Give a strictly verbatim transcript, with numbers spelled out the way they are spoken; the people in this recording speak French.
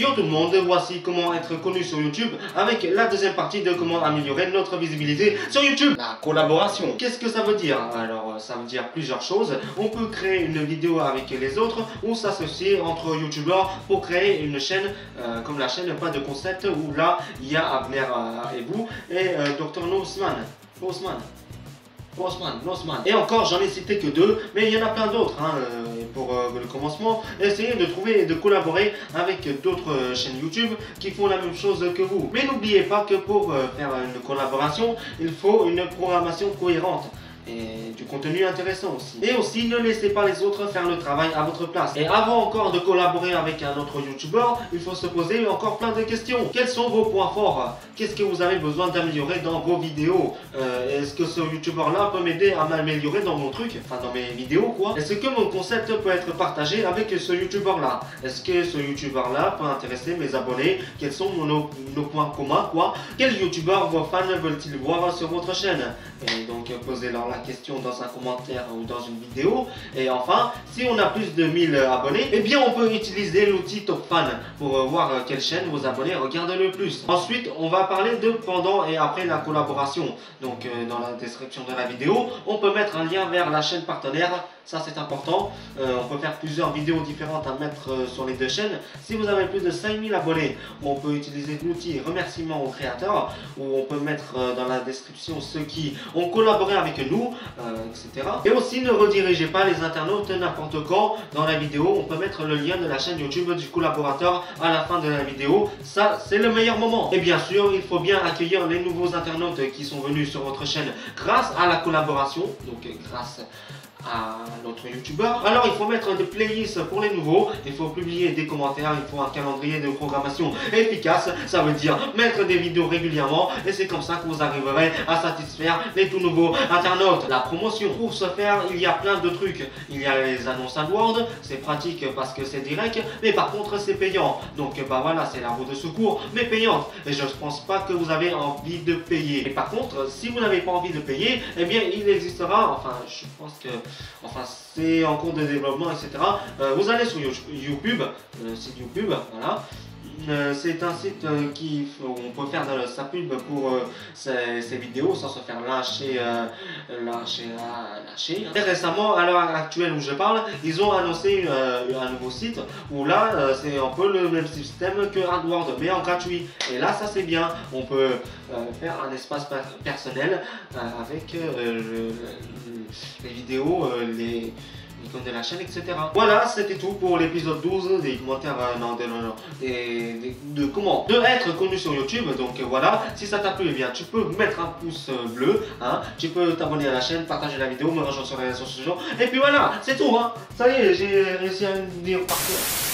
Yo tout le monde, voici comment être connu sur YouTube avec la deuxième partie de comment améliorer notre visibilité sur YouTube. La collaboration. Qu'est-ce que ça veut dire? Alors ça veut dire plusieurs choses. On peut créer une vidéo avec les autres ou s'associer entre youtubeurs pour créer une chaîne euh, comme la chaîne Pas de Concept où là il y a Abner Ebou et euh, Docteur Nousman. Nozman. Nozman, Nozman. Et encore j'en ai cité que deux, mais il y en a plein d'autres. Hein, euh... pour euh, le commencement, essayez de trouver et de collaborer avec d'autres euh, chaînes YouTube qui font la même chose que vous. Mais n'oubliez pas que pour euh, faire une collaboration, il faut une programmation cohérente et du contenu intéressant aussi. Et aussi, ne laissez pas les autres faire le travail à votre place. Et avant encore de collaborer avec un autre YouTuber, il faut se poser encore plein de questions. Quels sont vos points forts? Qu'est-ce que vous avez besoin d'améliorer dans vos vidéos? euh, Est-ce que ce YouTuber-là peut m'aider à m'améliorer dans mon truc? Enfin, dans mes vidéos, quoi. Est-ce que mon concept peut être partagé avec ce YouTuber-là? Est-ce que ce YouTuber-là peut intéresser mes abonnés? Quels sont nos, nos points communs, quoi? Quels YouTubers, vos fans veulent-ils voir sur votre chaîne? Et donc, posez-leur la question dans un commentaire ou dans une vidéo. Et enfin, si on a plus de mille abonnés, et eh bien on peut utiliser l'outil Top Fan pour voir quelle chaîne vos abonnés regardent le plus. Ensuite, on va parler de pendant et après la collaboration. Donc euh, dans la description de la vidéo, on peut mettre un lien vers la chaîne partenaire. Ça c'est important. Euh, on peut faire plusieurs vidéos différentes à mettre euh, sur les deux chaînes. Si vous avez plus de cinq mille abonnés, on peut utiliser l'outil remerciement aux créateurs où on peut mettre euh, dans la description ceux qui ont collaboré avec nous, euh, et cetera. Et aussi ne redirigez pas les internautes n'importe quand. Dans la vidéo, on peut mettre le lien de la chaîne YouTube du collaborateur à la fin de la vidéo. Ça c'est le meilleur moment. Et bien sûr, il faut bien accueillir les nouveaux internautes qui sont venus sur votre chaîne grâce à la collaboration. Donc grâce à notre youtubeur. Alors il faut mettre des playlists pour les nouveaux, il faut publier des commentaires, il faut un calendrier de programmation efficace, ça veut dire mettre des vidéos régulièrement et c'est comme ça que vous arriverez à satisfaire les tout nouveaux internautes. La promotion, pour ce faire, il y a plein de trucs. Il y a les annonces AdWords, c'est pratique parce que c'est direct, mais par contre c'est payant. Donc bah voilà, c'est la roue de secours, mais payante. Et je ne pense pas que vous avez envie de payer. Et par contre, si vous n'avez pas envie de payer, eh bien il existera, enfin je pense que Enfin, c'est en cours de développement, et cetera. Euh, vous allez sur YouTube, le site YouTube, voilà. Euh, c'est un site euh, qui où on peut faire de, sa pub pour euh, ses, ses vidéos sans se faire lâcher, euh, lâcher, lâcher. Et récemment, à l'heure actuelle où je parle, ils ont annoncé euh, un nouveau site où là, euh, c'est un peu le même système que AdWords, mais en gratuit. Et là, ça c'est bien. On peut euh, faire un espace personnel euh, avec euh, le, le, les vidéos, euh, les icônes de la chaîne, et cetera. Voilà, c'était tout pour l'épisode douze des commentaires, euh, non, de, non, non, des, des, de comment de être connu sur YouTube. Donc voilà, si ça t'a plu, eh bien tu peux mettre un pouce bleu, hein, tu peux t'abonner à la chaîne, partager la vidéo, me rejoindre sur les réseaux sociaux, et puis voilà, c'est tout, hein. Ça y est, j'ai réussi à me dire partout.